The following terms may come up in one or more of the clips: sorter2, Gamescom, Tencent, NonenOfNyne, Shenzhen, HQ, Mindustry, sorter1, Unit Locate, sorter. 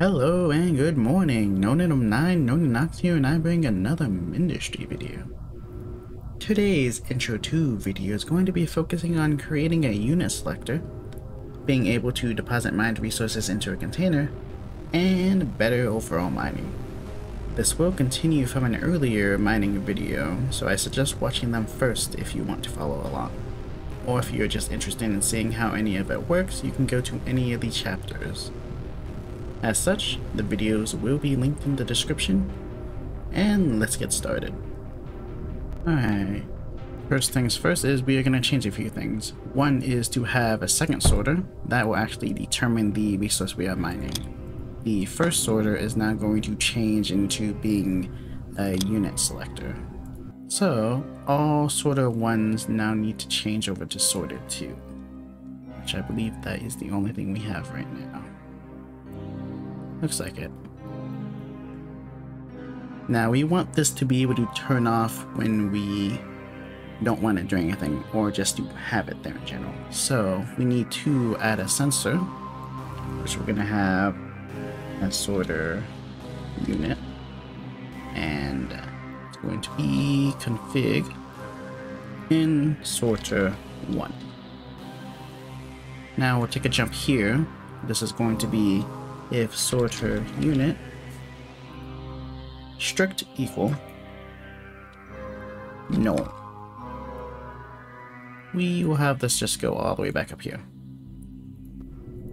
Hello and good morning, NonenOfNyne, NonenOfNyne here, and I bring another Mindustry video. Today's Intro 2 video is going to be focusing on creating a unit selector, being able to deposit mined resources into a container, and better overall mining. This will continue from an earlier mining video, so I suggest watching them first if you want to follow along. Or if you're just interested in seeing how any of it works, you can go to any of the chapters. As such, the videos will be linked in the description, and let's get started. Alright, first things first is we are going to change a few things. One is to have a second sorter that will actually determine the resource we are mining. The first sorter is now going to change into being a unit selector. So all sorter ones now need to change over to sorter 2, which I believe that is the only thing we have right now. Looks like it. Now we want this to be able to turn off when we don't want it doing anything, or just to have it there in general. So we need to add a sensor, which we're gonna have a sorter unit, and going to be config in sorter 1. Now we'll take a jump here. This is going to be if sorter unit strict equal null. We will have this just go all the way back up here.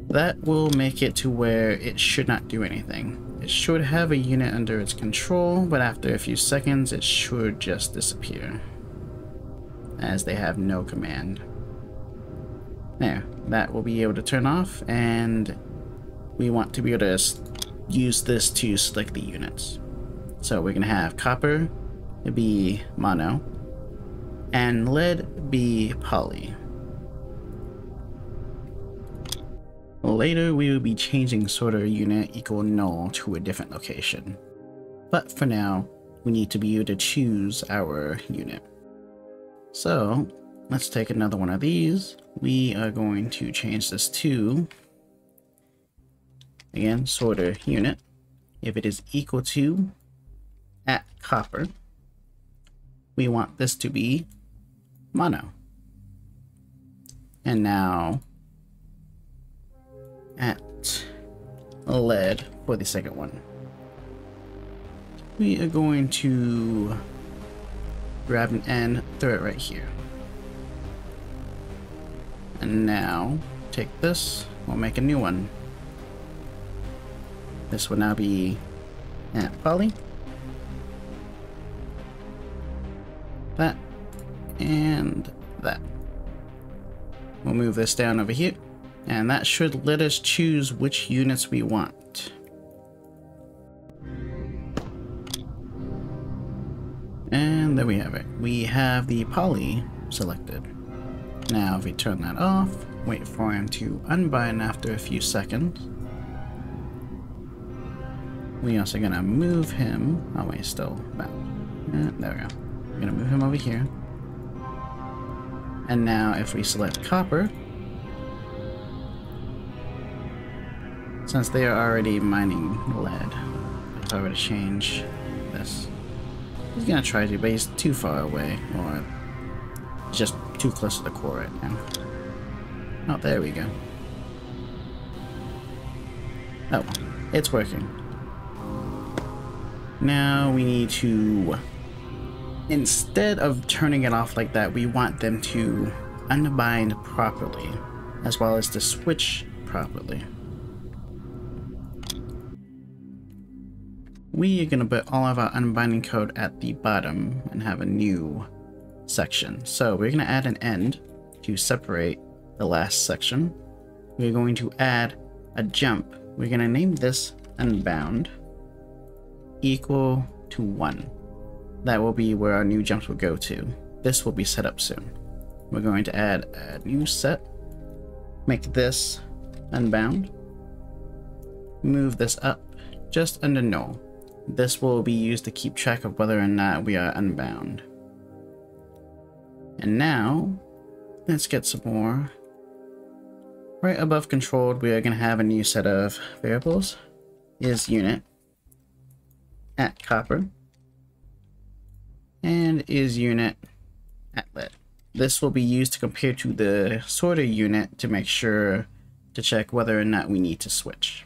That will make it to where it should not do anything. It should have a unit under its control, but after a few seconds it should just disappear, as they have no command. There, that will be able to turn off, and we want to be able to use this to select the units. So we're gonna have copper be mono, and lead be poly. Later, we will be changing sorter unit equal null to a different location. But for now, we need to be able to choose our unit. So let's take another one of these. We are going to change this to, again, sorter unit. If it is equal to at copper, we want this to be mono. And now at lead for the second one, we are going to grab an N, throw it right here, and now take this, we'll make a new one. This will now be at poly, that and that. We'll move this down over here, and that should let us choose which units we want. And there we have it. We have the poly selected. Now if we turn that off, wait for him to unbind after a few seconds. We're also gonna move him, oh wait, still bound. There we go. We're gonna move him over here. And now if we select copper, since they are already mining lead, if I were to change this, he's gonna try to, but he's too far away, or just too close to the core right now. Oh, there we go. Oh, it's working. Now we need to, instead of turning it off like that, we want them to unbind properly, as well as to switch properly. We are going to put all of our unbinding code at the bottom and have a new section. So we're going to add an end to separate the last section. We're going to add a jump. We're going to name this unbound equal to 1. That will be where our new jumps will go to. This will be set up soon. We're going to add a new set. Make this unbound. Move this up just under null. This will be used to keep track of whether or not we are unbound. And now, let's get some more. Right above controlled, we are going to have a new set of variables. is unit at copper and is unit at lead. This will be used to compare to the sorter unit to make sure to check whether or not we need to switch.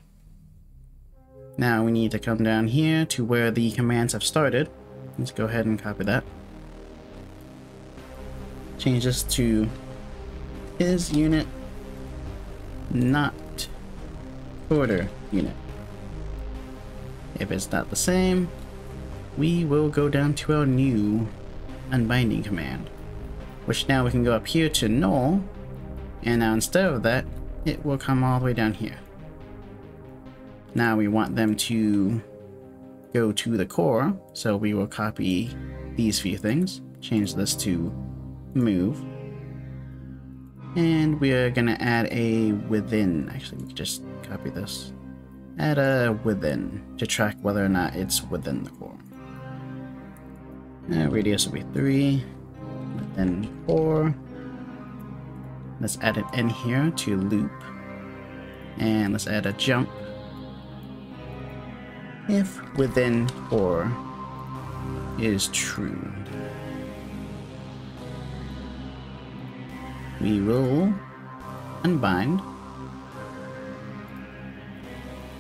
Now we need to come down here to where the commands have started. Let's go ahead and copy that. Change this to is unit not sorter unit. If it's not the same, we will go down to our new unbinding command, which now we can go up here to null, and now instead of that, it will come all the way down here. Now we want them to go to the core, so we will copy these few things, change this to move, and we are going to add a within. Actually, we can just copy this. Add a within to track whether or not it's within the core. Radius will be 3, within 4. Let's add it in here to loop, and let's add a jump if within core is true. We will unbind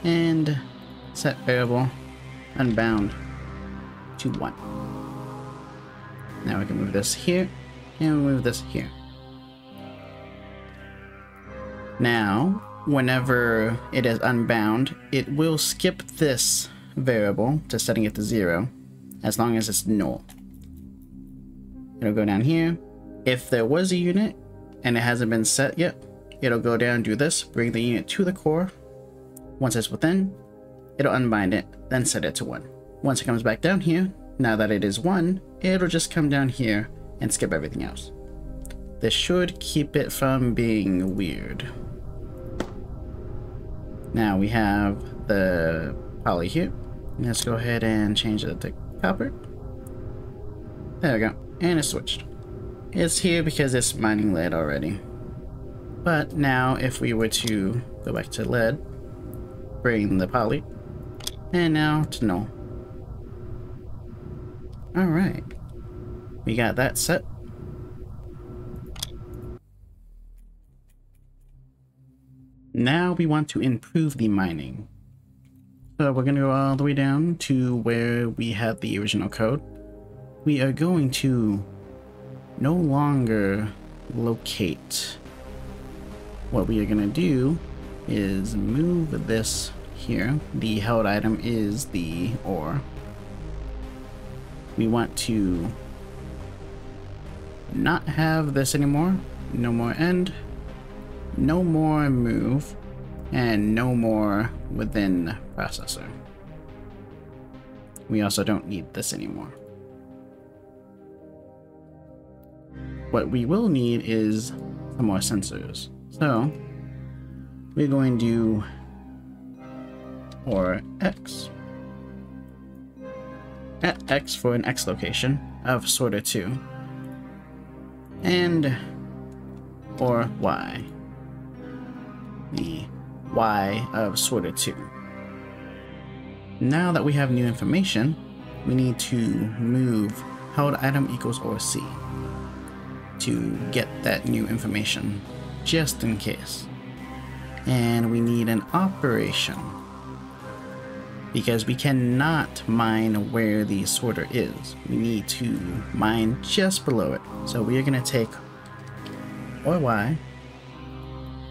and set variable unbound to 1. Now we can move this here and move this here. Now whenever it is unbound, it will skip this variable to setting it to 0 as long as it's null. It'll go down here. If there was a unit and it hasn't been set yet, it'll go down and do this, bring the unit to the core. Once it's within, it'll unbind it, then set it to 1. Once it comes back down here, now that it is 1, it'll just come down here and skip everything else. This should keep it from being weird. Now we have the poly here. Let's go ahead and change it to copper. There we go, and it's switched. It's here because it's mining lead already. But now if we were to go back to lead, bring the poly, and now to null. Alright, we got that set. Now we want to improve the mining. So we're going to go all the way down to where we had the original code. We are going to no longer locate. What we are going to do is move this here. The held item is the ore. We want to not have this anymore. No more end, no more move, and no more within processor. We also don't need this anymore. What we will need is some more sensors. So we're going to do or X at X for an X location of sorter 2 and or Y, the Y of sorter 2. Now that we have new information, we need to move held item equals or C to get that new information just in case. And we need an operation because we cannot mine where the sorter is. We need to mine just below it. So we are going to take or Y,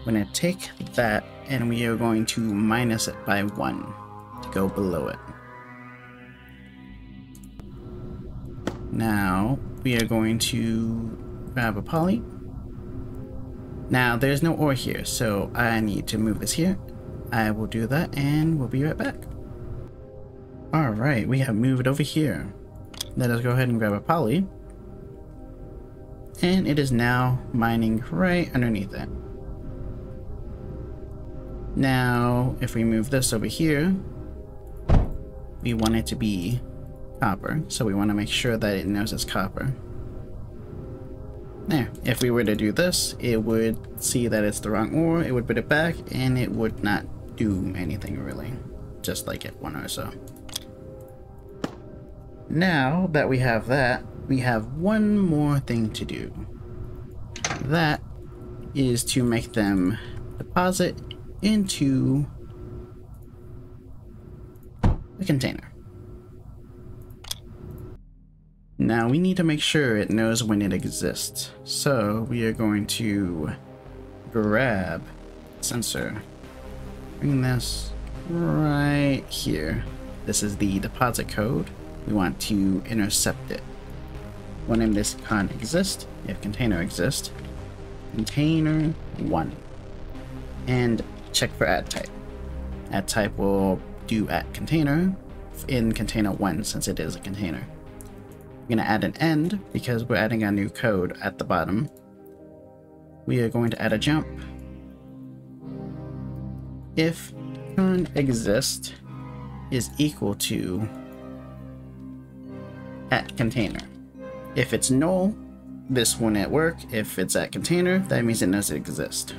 we're going to take that, and we are going to minus it by 1 to go below it. Now we are going to grab a poly. Now there's no ore here, so I need to move this here. I will do that and we'll be right back. Alright, we have moved over here. Let us go ahead and grab a poly. And it is now mining right underneath it. Now if we move this over here, we want it to be copper, so we want to make sure that it knows it's copper. There. If we were to do this, it would see that it's the wrong ore, it would put it back, and it would not do anything really. just like it 1.0. So now that we have that, we have one more thing to do. That is to make them deposit into a container. Now we need to make sure it knows when it exists. So we are going to grab sensor, bring this right here. This is the deposit code. We want to intercept it. We'll name this con exist, if container exist, container 1, and check for add type. Add type will do at container in container 1 since it is a container. We're going to add an end because we're adding our new code at the bottom. We are going to add a jump. If con exist is equal to at container. If it's null, this one at work. If it's at container, that means it knows it exists.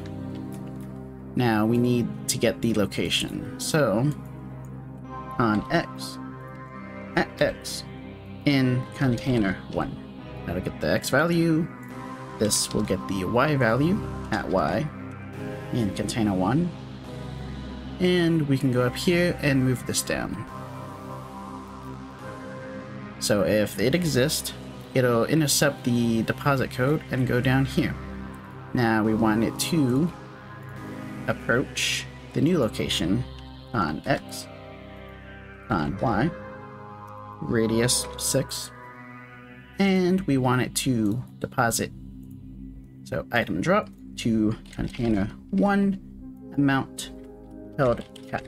Now we need to get the location. So on X, at X in container 1. That'll get the X value. This will get the Y value at Y in container 1. And we can go up here and move this down. So if it exists, it'll intercept the deposit code and go down here. Now we want it to approach the new location on X, on Y, radius 6, and we want it to deposit. So item drop to container 1, amount held cat.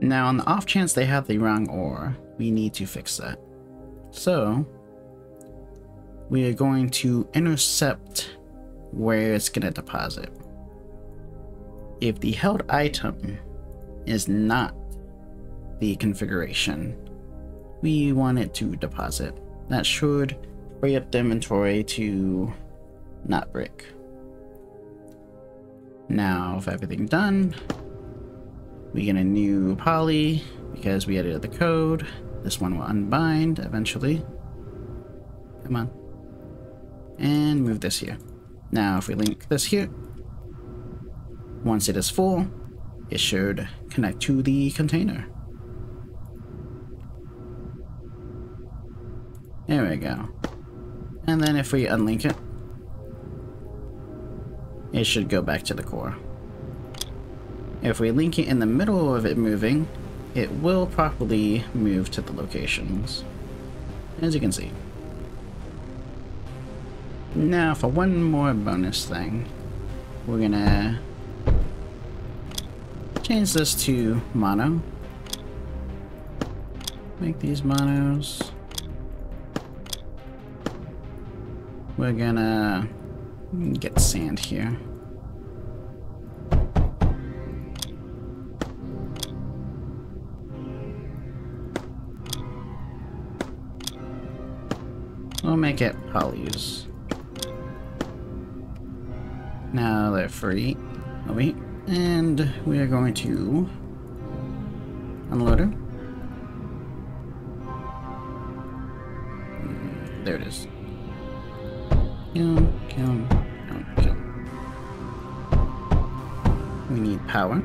Now on the off chance they have the wrong OR, we need to fix that. So we are going to intercept where it's going to deposit. If the held item is not the configuration we want it to deposit, that should free up the inventory to not break. Now with everything done, we get a new poly because we edited the code. This one will unbind eventually. Come on. And move this here. Now if we link this here, once it is full, it should connect to the container. There we go. And then if we unlink it, it should go back to the core. If we link it in the middle of it moving, it will properly move to the locations, as you can see. Now for one more bonus thing, we're gonna change this to mono. Make these monos. We're gonna get sand here. We'll make it polys. Now they're free. Oh wait. And we are going to unload her. There it is. Kill, kill, kill, kill. We need power.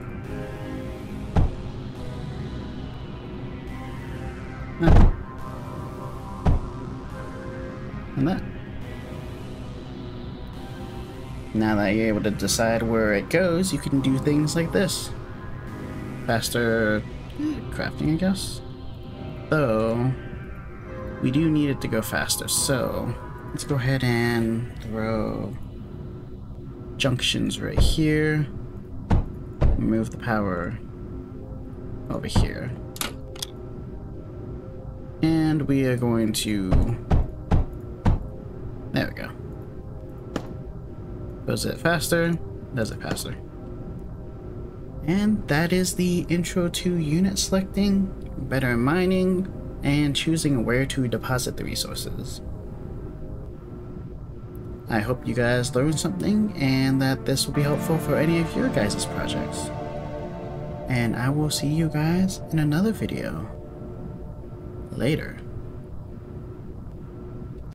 Ah. And that. Now that you're able to decide where it goes, you can do things like this. Faster crafting, I guess. Though, we do need it to go faster, so let's go ahead and throw junctions right here. Move the power over here. And we are going to... There we go. Does it faster? Does it faster? And that is the intro to unit selecting, better mining, and choosing where to deposit the resources. I hope you guys learned something and that this will be helpful for any of your guys' projects. and I will see you guys in another video. Later.